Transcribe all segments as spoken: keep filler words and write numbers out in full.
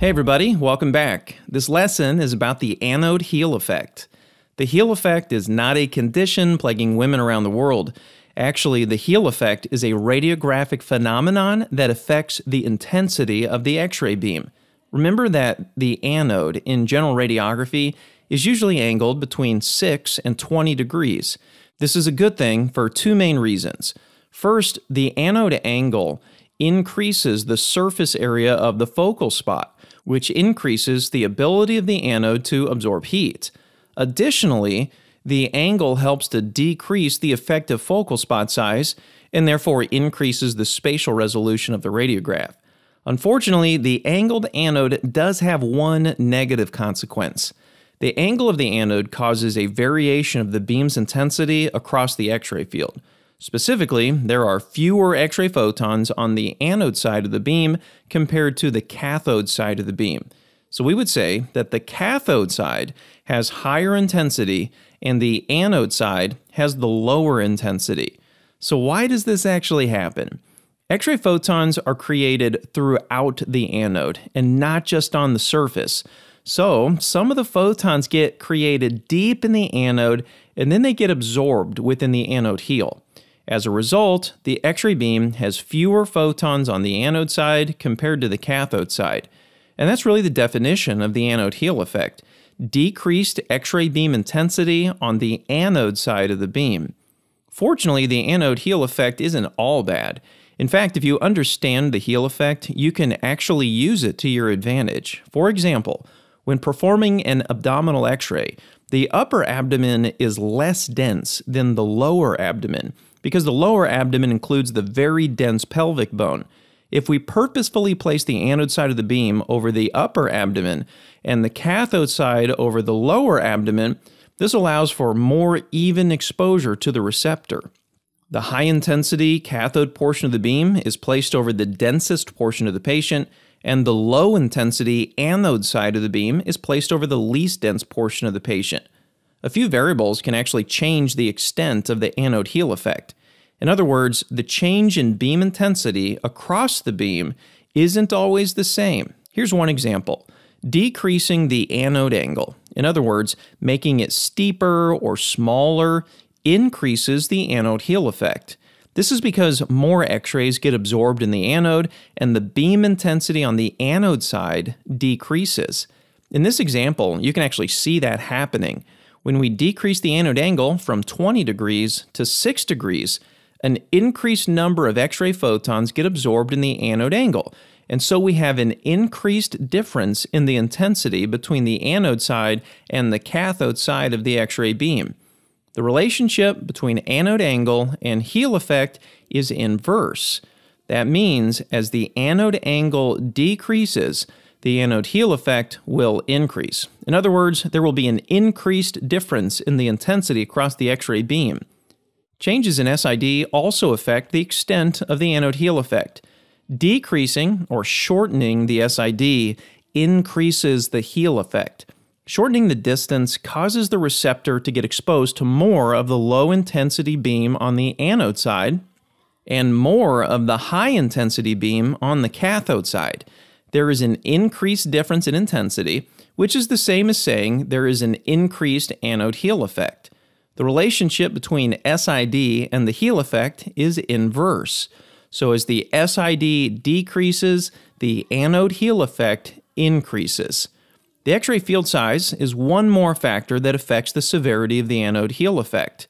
Hey everybody, welcome back. This lesson is about the anode heel effect. The heel effect is not a condition plaguing women around the world. Actually, the heel effect is a radiographic phenomenon that affects the intensity of the X-ray beam. Remember that the anode in general radiography is usually angled between six and twenty degrees. This is a good thing for two main reasons. First, the anode angle increases the surface area of the focal spot, which increases the ability of the anode to absorb heat. Additionally, the angle helps to decrease the effective focal spot size and therefore increases the spatial resolution of the radiograph. Unfortunately, the angled anode does have one negative consequence. The angle of the anode causes a variation of the beam's intensity across the X-ray field. Specifically, there are fewer X-ray photons on the anode side of the beam compared to the cathode side of the beam. So we would say that the cathode side has higher intensity and the anode side has the lower intensity. So why does this actually happen? X-ray photons are created throughout the anode and not just on the surface. So some of the photons get created deep in the anode and then they get absorbed within the anode heel. As a result, the X-ray beam has fewer photons on the anode side compared to the cathode side. And that's really the definition of the anode heel effect: decreased X-ray beam intensity on the anode side of the beam. Fortunately, the anode heel effect isn't all bad. In fact, if you understand the heel effect, you can actually use it to your advantage. For example, when performing an abdominal X-ray, the upper abdomen is less dense than the lower abdomen, because the lower abdomen includes the very dense pelvic bone. If we purposefully place the anode side of the beam over the upper abdomen and the cathode side over the lower abdomen, this allows for more even exposure to the receptor. The high-intensity cathode portion of the beam is placed over the densest portion of the patient, and the low-intensity anode side of the beam is placed over the least dense portion of the patient. A few variables can actually change the extent of the anode heel effect. In other words, the change in beam intensity across the beam isn't always the same. Here's one example: decreasing the anode angle, in other words, making it steeper or smaller, increases the anode heel effect. This is because more X-rays get absorbed in the anode and the beam intensity on the anode side decreases. In this example, you can actually see that happening. When we decrease the anode angle from twenty degrees to six degrees, an increased number of X-ray photons get absorbed in the anode angle, and so we have an increased difference in the intensity between the anode side and the cathode side of the X-ray beam. The relationship between anode angle and heel effect is inverse. That means as the anode angle decreases, the anode heel effect will increase. In other words, there will be an increased difference in the intensity across the X-ray beam. Changes in S I D also affect the extent of the anode heel effect. Decreasing or shortening the S I D increases the heel effect. Shortening the distance causes the receptor to get exposed to more of the low-intensity beam on the anode side and more of the high-intensity beam on the cathode side. There is an increased difference in intensity, which is the same as saying there is an increased anode heel effect. The relationship between S I D and the heel effect is inverse. So as the S I D decreases, the anode heel effect increases. The X-ray field size is one more factor that affects the severity of the anode heel effect.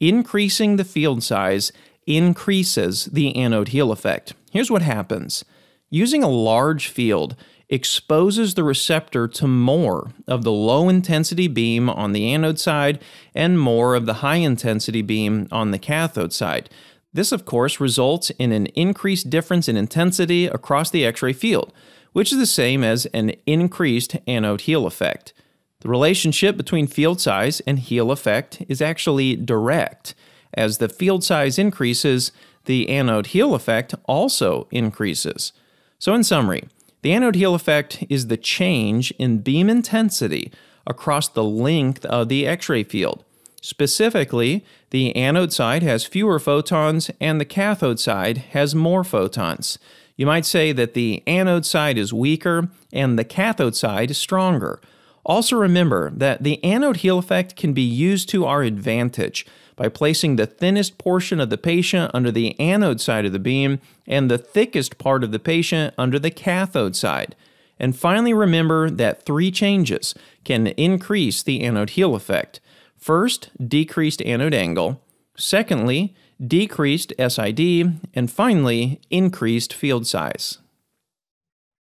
Increasing the field size increases the anode heel effect. Here's what happens. Using a large field exposes the receptor to more of the low-intensity beam on the anode side and more of the high-intensity beam on the cathode side. This, of course, results in an increased difference in intensity across the X-ray field, which is the same as an increased anode heel effect. The relationship between field size and heel effect is actually direct. As the field size increases, the anode heel effect also increases. So in summary, the anode heel effect is the change in beam intensity across the length of the X-ray field. Specifically, the anode side has fewer photons and the cathode side has more photons. You might say that the anode side is weaker and the cathode side is stronger. Also remember that the anode heel effect can be used to our advantage by placing the thinnest portion of the patient under the anode side of the beam and the thickest part of the patient under the cathode side. And finally, remember that three changes can increase the anode heel effect. First, decreased anode angle. Secondly, decreased S I D. And finally, increased field size.